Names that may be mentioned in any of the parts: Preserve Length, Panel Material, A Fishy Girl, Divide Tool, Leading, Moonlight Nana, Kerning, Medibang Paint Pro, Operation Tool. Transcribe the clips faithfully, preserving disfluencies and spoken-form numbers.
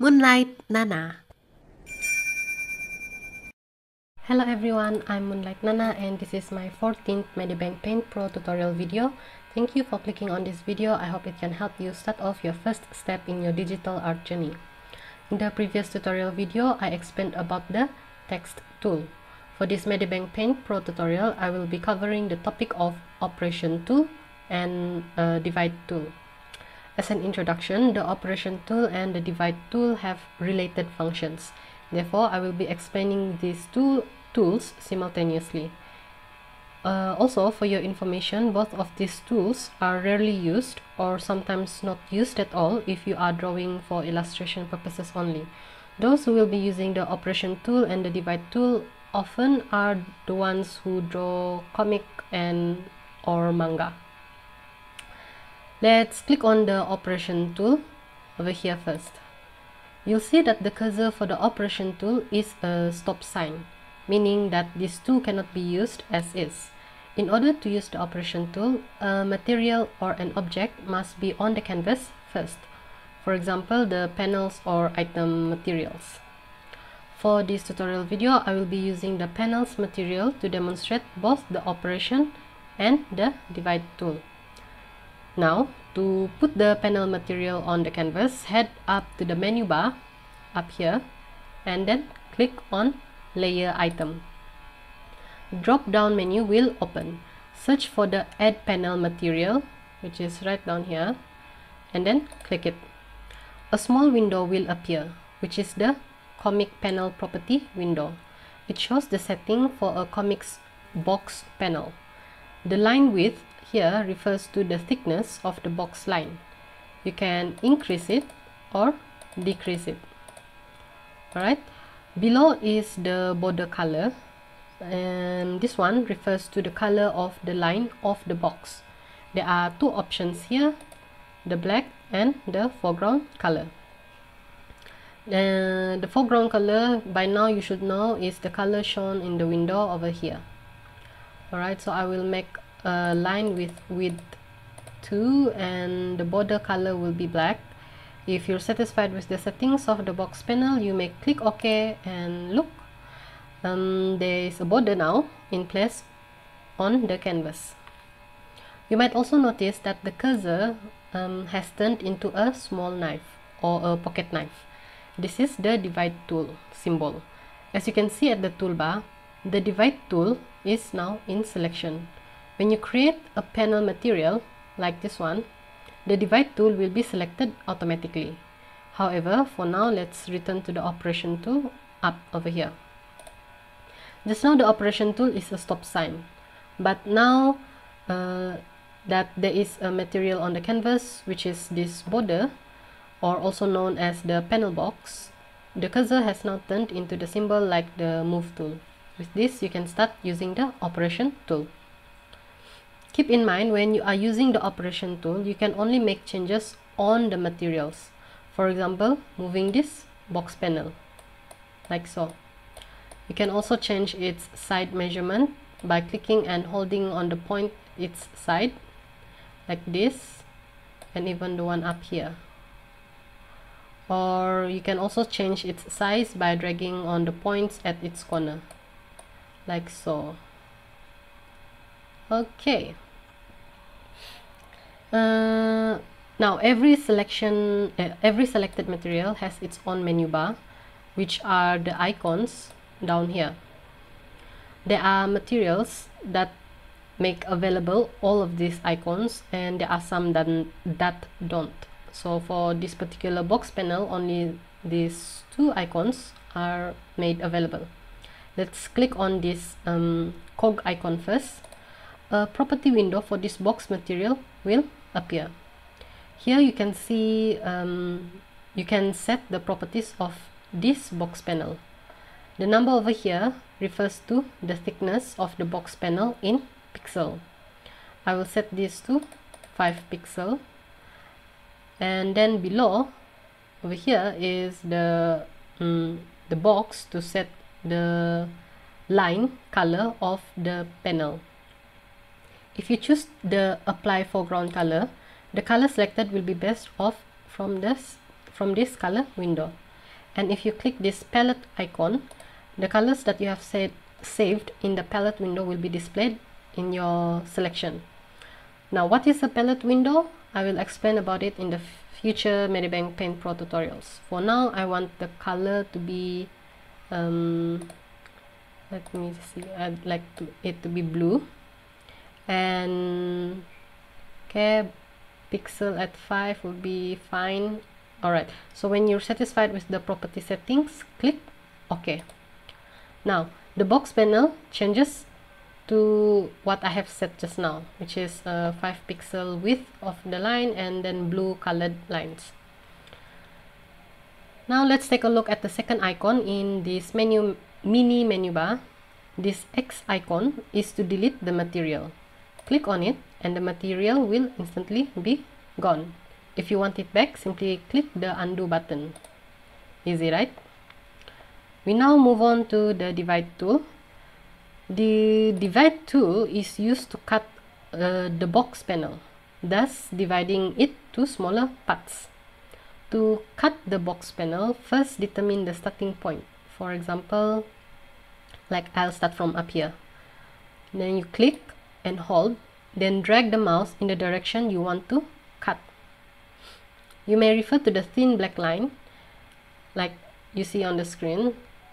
Moonlight Nana. Hello everyone, I'm Moonlight Nana and this is my fourteenth Medibang Paint Pro tutorial video. Thank you for clicking on this video. I hope it can help you start off your first step in your digital art journey. In the previous tutorial video, I explained about the text tool. For this Medibang Paint Pro tutorial, I will be covering the topic of Operation Tool and uh, Divide Tool. As an introduction, the Operation Tool and the Divide Tool have related functions. Therefore, I will be explaining these two tools simultaneously. Uh, also, for your information, both of these tools are rarely used or sometimes not used at all if you are drawing for illustration purposes only. Those who will be using the Operation Tool and the Divide Tool often are the ones who draw comic and or manga. Let's click on the Operation Tool over here first. You'll see that the cursor for the Operation Tool is a stop sign, meaning that these two cannot be used as is. In order to use the Operation Tool, a material or an object must be on the canvas first. For example, the panels or item materials. For this tutorial video, I will be using the panels material to demonstrate both the Operation and the Divide Tool. Now, to put the panel material on the canvas, head up to the menu bar up here and then click on Layer Item. Drop down menu will open. Search for the Add Panel Material, which is right down here, and then click it. A small window will appear, which is the Comic Panel Property window. It shows the setting for a comics box panel. The line width here refers to the thickness of the box line. You can increase it or decrease it. Alright. Below is the border color, and this one refers to the color of the line of the box. There are two options here, the black and the foreground color. Uh, the foreground color, by now you should know, is the color shown in the window over here. Alright, so I will make a line with width two and the border color will be black. If you're satisfied with the settings of the box panel, you may click OK and look. Um, there is a border now in place on the canvas. You might also notice that the cursor um, has turned into a small knife or a pocket knife. This is the Divide Tool symbol. As you can see at the toolbar, the Divide Tool is now in selection. When you create a panel material, like this one, the Divide Tool will be selected automatically. However, for now, let's return to the Operation Tool up over here. Just now, the Operation Tool is a stop sign. But now uh, that there is a material on the canvas, which is this border, or also known as the panel box, the cursor has now turned into the symbol like the move tool. With this, you can start using the Operation Tool. Keep in mind, when you are using the Operation Tool, you can only make changes on the materials. For example, moving this box panel, like so. You can also change its side measurement by clicking and holding on the point its side, like this, and even the one up here. Or you can also change its size by dragging on the points at its corner, like so. Okay. Uh, now every selection, uh, every selected material has its own menu bar, which are the icons down here. There are materials that make available all of these icons, and there are some that that don't. So for this particular box panel, only these two icons are made available. Let's click on this um, cog icon first. A property window for this box material will appear. Here you can see um, you can set the properties of this box panel. The number over here refers to the thickness of the box panel in pixel. I will set this to five pixel. And then below, over here, is the, um, the box to set the line color of the panel. If you choose the Apply Foreground Color, the color selected will be based off from this, from this color window. And if you click this palette icon, the colors that you have set, saved in the palette window will be displayed in your selection. Now, what is a palette window? I will explain about it in the future Medibang Paint Pro tutorials. For now, I want the color to be, um, let me see, I'd like to, it to be blue. And okay, pixel at five would be fine. Alright, so when you're satisfied with the property settings, click OK. Now, the box panel changes to what I have set just now, which is uh, five pixel width of the line and then blue colored lines. Now let's take a look at the second icon in this menu, mini menu bar. This X icon is to delete the material. Click on it and the material will instantly be gone. If you want it back, simply click the undo button. Easy, right? We now move on to the Divide tool. The Divide tool is used to cut uh, the box panel, thus dividing it to smaller parts. To cut the box panel, first determine the starting point. For example, like I'll start from up here. Then you click and hold, then drag the mouse in the direction you want to cut. You may refer to the thin black line, like you see on the screen.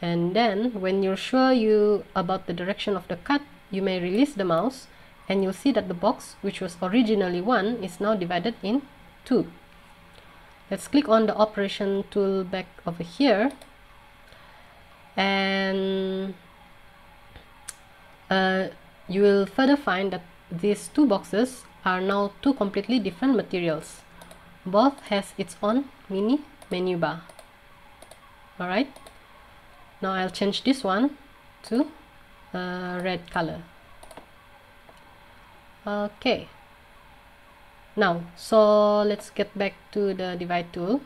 And then, when you're sure you about the direction of the cut, you may release the mouse, and you'll see that the box, which was originally one, is now divided in two. Let's click on the Operation Tool back over here, and uh, you will further find that these two boxes are now two completely different materials. Both has its own mini menu bar. Alright. Now I'll change this one to uh, red color. Okay. Now, so let's get back to the Divide tool.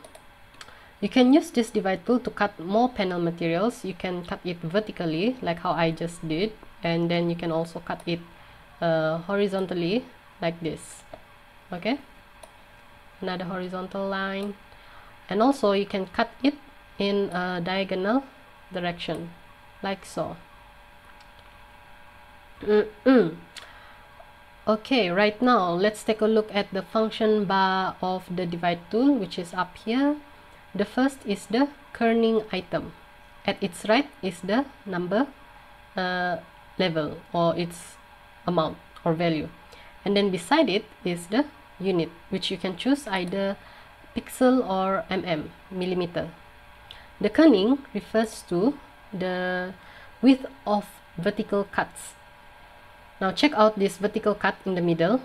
You can use this Divide tool to cut more panel materials. You can cut it vertically, like how I just did. And then you can also cut it uh, horizontally, like this. Okay. Another horizontal line. And also you can cut it in a diagonal direction, like so. Mm-mm. Okay, right now let's take a look at the function bar of the Divide tool, which is up here. The first is the Kerning item. At its right is the number uh, level, or its amount or value, and then beside it is the unit, which you can choose either pixel or mm, millimeter. The kerning refers to the width of vertical cuts. Now check out this vertical cut in the middle,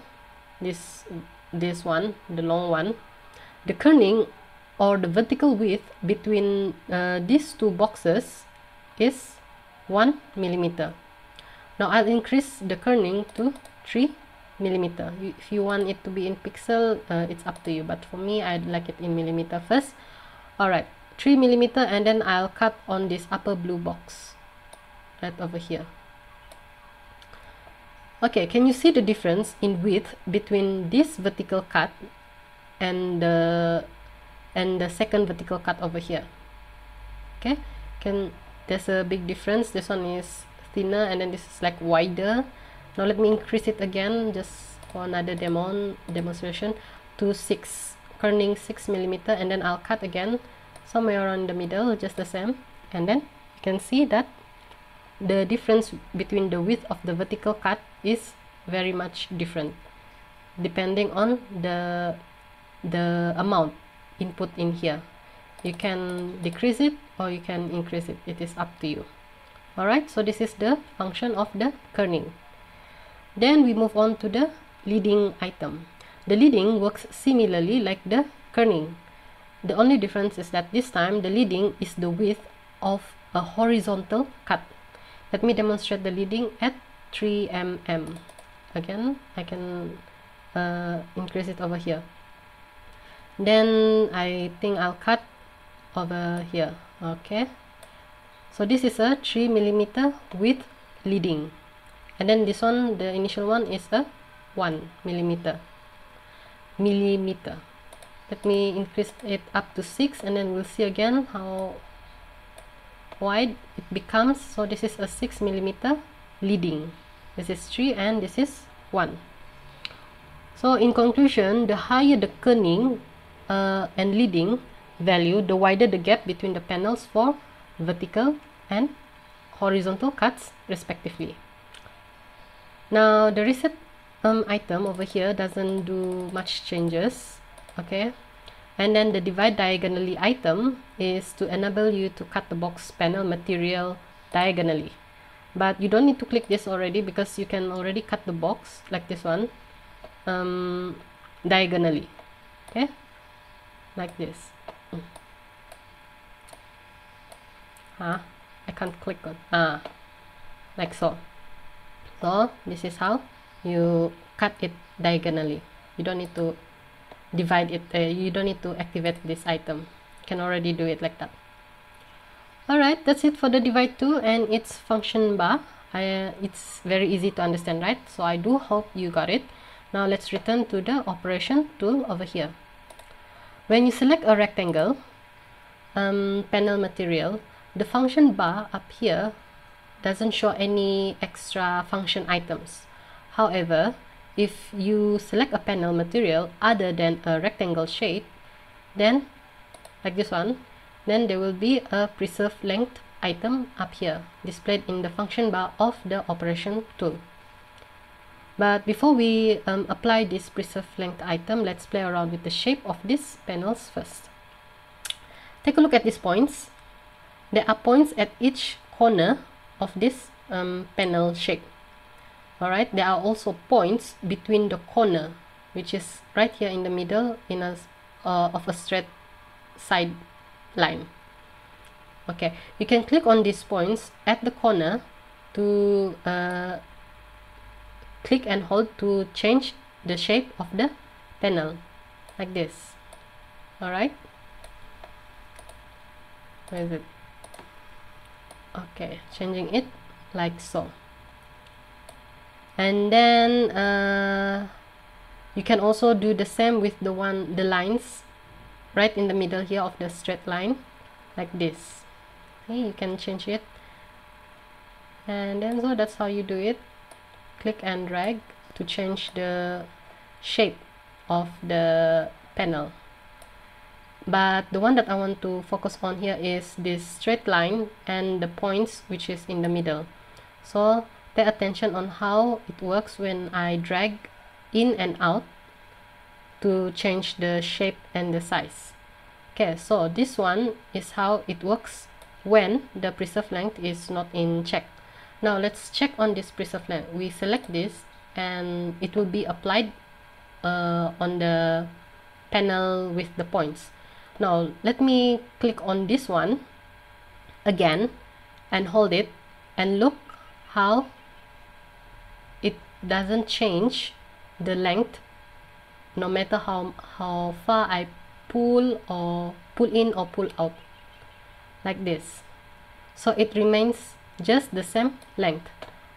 this this one, the long one. The kerning, or the vertical width between uh, these two boxes, is one millimeter. Now I'll increase the kerning to three millimeter. If you want it to be in pixel, uh, it's up to you. But for me, I'd like it in millimeter first. All right. three millimeter, and then I'll cut on this upper blue box right over here. Okay, can you see the difference in width between this vertical cut and the and the second vertical cut over here? Okay, can there's a big difference. This one is thinner and then this is like wider. Now let me increase it again just for another demo demonstration to six, kerning six millimeter, and then I'll cut again somewhere around the middle, just the same. And then you can see that the difference between the width of the vertical cut is very much different depending on the the amount input in here. You can decrease it or you can increase it, it is up to you. Alright, so this is the function of the kerning. Then we move on to the leading item. The leading works similarly like the kerning. The only difference is that this time the leading is the width of a horizontal cut. Let me demonstrate the leading at three millimeters. Again, I can uh, increase it over here. Then I think I'll cut over here. Okay. So this is a three millimeter width leading. And then this one, the initial one, is a one millimeter. Millimeter. Let me increase it up to six, and then we'll see again how wide it becomes. So this is a six millimeter leading, this is three and this is one. So in conclusion, the higher the kerning uh, and leading value, the wider the gap between the panels for vertical and horizontal cuts respectively. Now the reset um, item over here doesn't do much changes, okay, and then the divide diagonally item is to enable you to cut the box panel material diagonally, but you don't need to click this already because you can already cut the box like this one um, diagonally, okay, like this. Huh? I can't click on ah, like so. So this is how you cut it diagonally. You don't need to divide it, uh, you don't need to activate this item, you can already do it like that. Alright, that's it for the divide tool and its function bar. I, uh, it's very easy to understand, right? So I do hope you got it. Now let's return to the operation tool over here. When you select a rectangle um, panel material, the function bar up here doesn't show any extra function items. However, if you select a panel material other than a rectangle shape, then like this one, then there will be a preserve length item up here displayed in the function bar of the operation tool. But before we um, apply this preserve length item, let's play around with the shape of these panels first. Take a look at these points. There are points at each corner of this um, panel shape. Alright, there are also points between the corner, which is right here in the middle in a, uh, of a straight side line. Okay, you can click on these points at the corner to uh, click and hold to change the shape of the panel, like this. Alright, where is it? Okay, changing it like so. And then uh, you can also do the same with the one the lines right in the middle here of the straight line, like this. Okay, you can change it, and then so that's how you do it. Click and drag to change the shape of the panel. But the one that I want to focus on here is this straight line and the points which is in the middle. So pay attention on how it works when I drag in and out to change the shape and the size. Okay, so this one is how it works when the preserve length is not in check. Now let's check on this preserve length. We select this and it will be applied uh, on the panel with the points. Now let me click on this one again and hold it and look how it doesn't change the length no matter how how far I pull or pull in or pull out, like this. So it remains just the same length.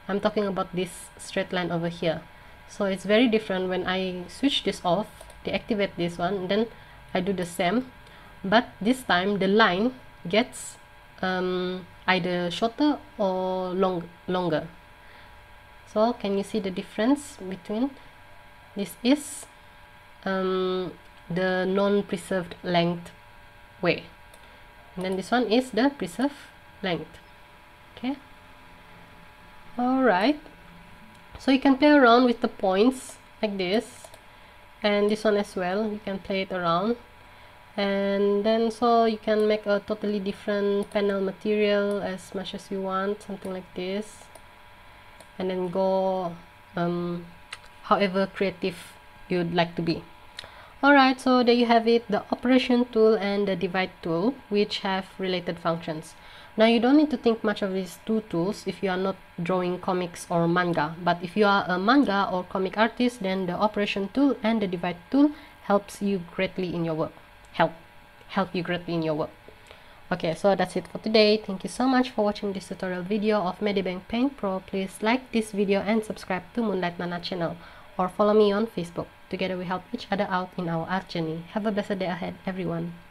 I'm talking about this straight line over here. So it's very different when I switch this off, deactivate this one, then I do the same. But this time the line gets um, either shorter or long, longer. So can you see the difference between this is um, the non-preserved length way, and then this one is the preserved length. Okay, alright, so you can play around with the points like this, and this one as well, you can play it around. And then so you can make a totally different panel material as much as you want, something like this, and then go um, however creative you'd like to be. Alright, so there you have it, the operation tool and the divide tool, which have related functions. Now you don't need to think much of these two tools if you are not drawing comics or manga, but if you are a manga or comic artist, then the operation tool and the divide tool helps you greatly in your work. help help you greatly in your work. Okay, so that's it for today. Thank you so much for watching this tutorial video of Medibang Paint Pro. Please like this video and subscribe to Moonlight Nana channel, or follow me on Facebook. Together we help each other out in our art journey. Have a blessed day ahead, everyone.